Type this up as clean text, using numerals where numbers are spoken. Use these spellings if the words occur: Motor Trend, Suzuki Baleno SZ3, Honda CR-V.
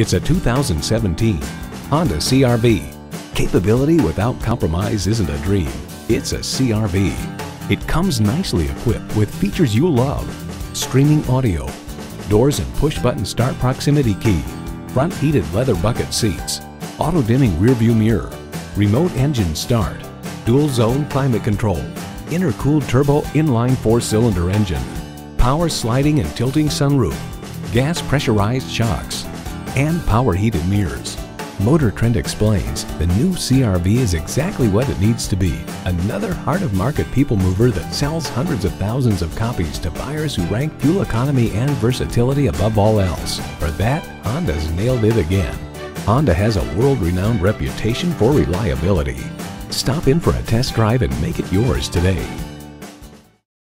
It's a 2017 Honda CR-V. Capability without compromise isn't a dream. It's a CR-V. It comes nicely equipped with features you love: streaming audio, doors and push-button start proximity key, front heated leather bucket seats, auto-dimming rearview mirror, remote engine start, dual-zone climate control, intercooled turbo inline four-cylinder engine, power sliding and tilting sunroof, gas pressurized shocks, and power heated mirrors. Motor Trend explains the new CR-V is exactly what it needs to be. Another heart-of-market people mover that sells hundreds of thousands of copies to buyers who rank fuel economy and versatility above all else. For that, Honda's nailed it again. Honda has a world-renowned reputation for reliability. Stop in for a test drive and make it yours today.